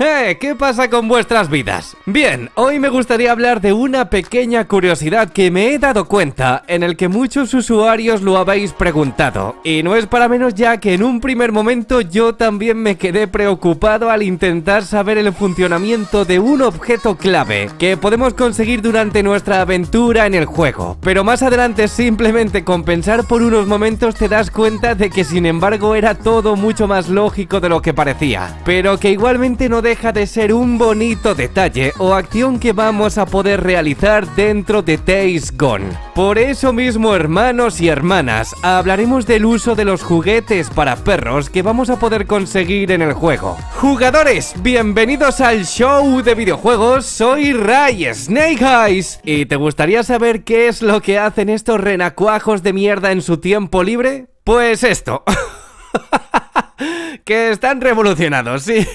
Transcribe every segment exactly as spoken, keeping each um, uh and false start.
¡Eh! ¿Qué pasa con vuestras vidas? Bien, hoy me gustaría hablar de una pequeña curiosidad que me he dado cuenta, en el que muchos usuarios lo habéis preguntado. Y no es para menos, ya que en un primer momento yo también me quedé preocupado al intentar saber el funcionamiento de un objeto clave que podemos conseguir durante nuestra aventura en el juego. Pero más adelante, simplemente con pensar por unos momentos, te das cuenta de que sin embargo era todo mucho más lógico de lo que parecía, pero que igualmente no deja de ser un bonito detalle o acción que vamos a poder realizar dentro de Days Gone. Por eso mismo, hermanos y hermanas, hablaremos del uso de los juguetes para perros que vamos a poder conseguir en el juego. Jugadores, bienvenidos al show de videojuegos, soy Ray Snake Eyes. ¿Y te gustaría saber qué es lo que hacen estos renacuajos de mierda en su tiempo libre? Pues esto. Que están revolucionados, sí.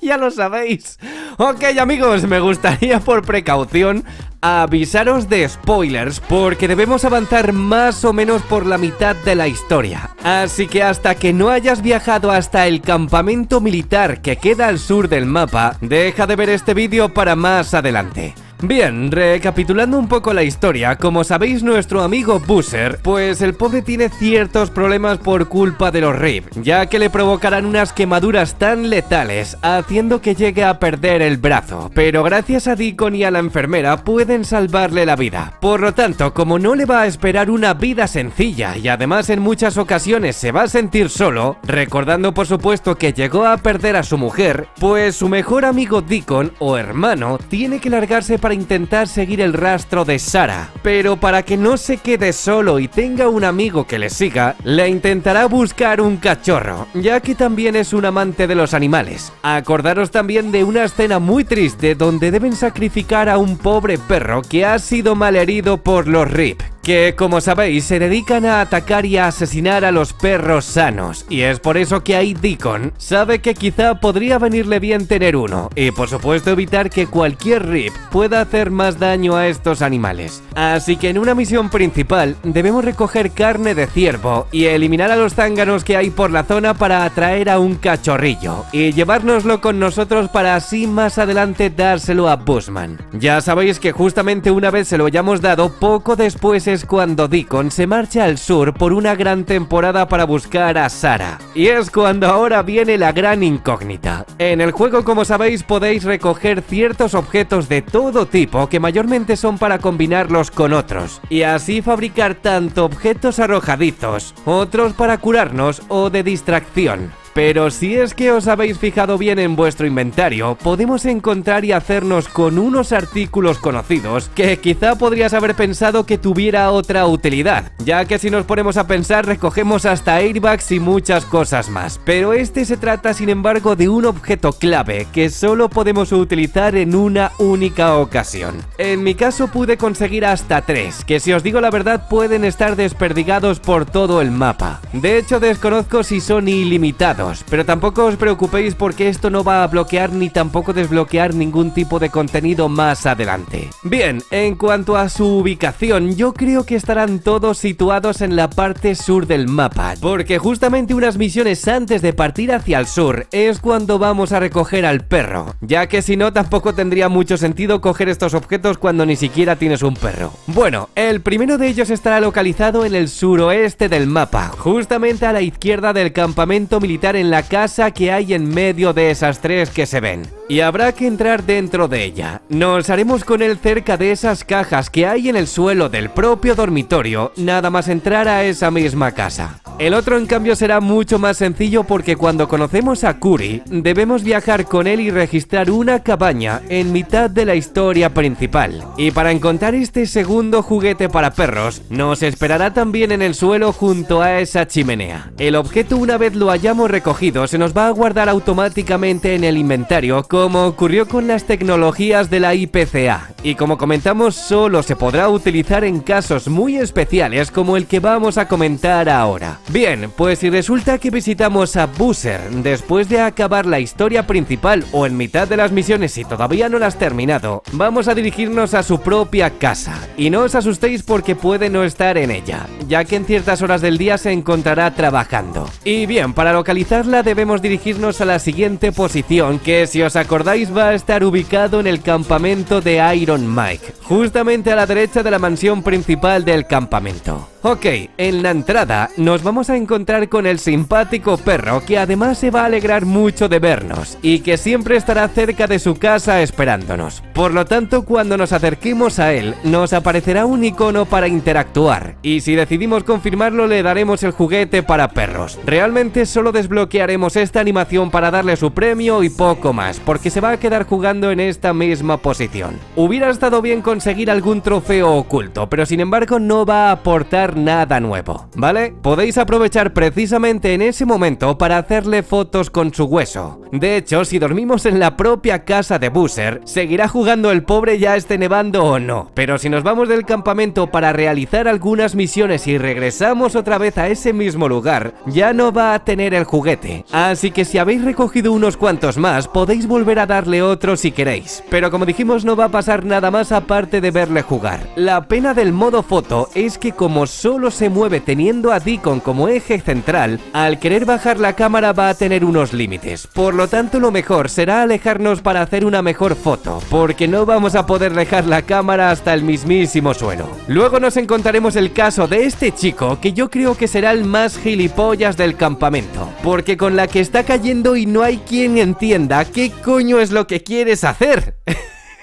Ya lo sabéis. Ok, amigos, me gustaría por precaución avisaros de spoilers, porque debemos avanzar más o menos por la mitad de la historia. Así que hasta que no hayas viajado hasta el campamento militar que queda al sur del mapa, deja de ver este vídeo para más adelante. Bien, recapitulando un poco la historia, como sabéis, nuestro amigo Boozer, pues el pobre tiene ciertos problemas por culpa de los R I P, ya que le provocarán unas quemaduras tan letales, haciendo que llegue a perder el brazo, pero gracias a Deacon y a la enfermera pueden salvarle la vida. Por lo tanto, como no le va a esperar una vida sencilla y además en muchas ocasiones se va a sentir solo, recordando por supuesto que llegó a perder a su mujer, pues su mejor amigo Deacon, o hermano, tiene que largarse para intentar seguir el rastro de Sarah, pero para que no se quede solo y tenga un amigo que le siga, le intentará buscar un cachorro, ya que también es un amante de los animales. Acordaros también de una escena muy triste donde deben sacrificar a un pobre perro que ha sido malherido por los R I P, que como sabéis se dedican a atacar y a asesinar a los perros sanos, y es por eso que ahí Deacon sabe que quizá podría venirle bien tener uno, y por supuesto evitar que cualquier R I P pueda hacer más daño a estos animales. Así que en una misión principal debemos recoger carne de ciervo y eliminar a los zánganos que hay por la zona para atraer a un cachorrillo y llevárnoslo con nosotros para así más adelante dárselo a Bushman. Ya sabéis que justamente una vez se lo hayamos dado, poco después es cuando Deacon se marcha al sur por una gran temporada para buscar a Sarah, y es cuando ahora viene la gran incógnita. En el juego, como sabéis, podéis recoger ciertos objetos de todo tipo que mayormente son para combinarlos con otros y así fabricar tanto objetos arrojadizos, otros para curarnos o de distracción. Pero si es que os habéis fijado bien en vuestro inventario, podemos encontrar y hacernos con unos artículos conocidos que quizá podrías haber pensado que tuviera otra utilidad, ya que si nos ponemos a pensar recogemos hasta airbags y muchas cosas más. Pero este se trata sin embargo de un objeto clave que solo podemos utilizar en una única ocasión. En mi caso pude conseguir hasta tres, que si os digo la verdad pueden estar desperdigados por todo el mapa. De hecho, desconozco si son ilimitados, pero tampoco os preocupéis porque esto no va a bloquear ni tampoco desbloquear ningún tipo de contenido más adelante. Bien, en cuanto a su ubicación, yo creo que estarán todos situados en la parte sur del mapa, porque justamente unas misiones antes de partir hacia el sur es cuando vamos a recoger al perro, ya que si no tampoco tendría mucho sentido coger estos objetos cuando ni siquiera tienes un perro. Bueno, el primero de ellos estará localizado en el suroeste del mapa, justamente a la izquierda del campamento militar, en la casa que hay en medio de esas tres que se ven, y habrá que entrar dentro de ella. Nos haremos con él cerca de esas cajas que hay en el suelo del propio dormitorio, nada más entrar a esa misma casa. El otro, en cambio, será mucho más sencillo, porque cuando conocemos a Curi debemos viajar con él y registrar una cabaña en mitad de la historia principal. Y para encontrar este segundo juguete para perros nos esperará también en el suelo junto a esa chimenea. El objeto, una vez lo hayamos recogido, se nos va a guardar automáticamente en el inventario, como ocurrió con las tecnologías de la I P C A, y como comentamos solo se podrá utilizar en casos muy especiales como el que vamos a comentar ahora. Bien, pues si resulta que visitamos a Boozer después de acabar la historia principal o en mitad de las misiones y todavía no las has terminado, vamos a dirigirnos a su propia casa. Y no os asustéis porque puede no estar en ella, ya que en ciertas horas del día se encontrará trabajando. Y bien, para localizarla debemos dirigirnos a la siguiente posición, que si os acordáis va a estar ubicado en el campamento de Iron Mike, justamente a la derecha de la mansión principal del campamento. Ok, en la entrada nos vamos a encontrar con el simpático perro que además se va a alegrar mucho de vernos y que siempre estará cerca de su casa esperándonos. Por lo tanto, cuando nos acerquemos a él, nos aparecerá un icono para interactuar y si decidimos confirmarlo le daremos el juguete para perros. Realmente solo desbloquearemos esta animación para darle su premio y poco más, porque se va a quedar jugando en esta misma posición. Hubiera estado bien conseguir algún trofeo oculto, pero sin embargo no va a aportar nada nuevo, ¿vale? Podéis aprovechar precisamente en ese momento para hacerle fotos con su hueso. De hecho, si dormimos en la propia casa de Boozer, seguirá jugando el pobre ya esté nevando o no. Pero si nos vamos del campamento para realizar algunas misiones y regresamos otra vez a ese mismo lugar, ya no va a tener el juguete. Así que si habéis recogido unos cuantos más, podéis volver a darle otro si queréis. Pero como dijimos, no va a pasar nada más aparte de verle jugar. La pena del modo foto es que como solo se mueve teniendo a Deacon como eje central, al querer bajar la cámara va a tener unos límites. Por lo tanto, lo mejor será alejarnos para hacer una mejor foto, porque no vamos a poder dejar la cámara hasta el mismísimo suelo. Luego nos encontraremos el caso de este chico, que yo creo que será el más gilipollas del campamento, porque con la que está cayendo y no hay quien entienda qué coño es lo que quieres hacer.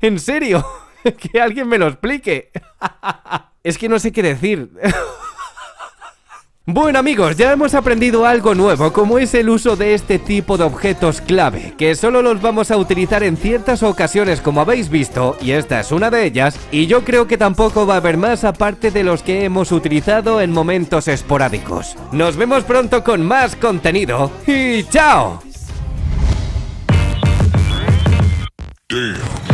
¿En serio? Que alguien me lo explique. Es que no sé qué decir. Bueno amigos, ya hemos aprendido algo nuevo, como es el uso de este tipo de objetos clave, que solo los vamos a utilizar en ciertas ocasiones como habéis visto, y esta es una de ellas, y yo creo que tampoco va a haber más aparte de los que hemos utilizado en momentos esporádicos. Nos vemos pronto con más contenido, y ¡chao! Damn.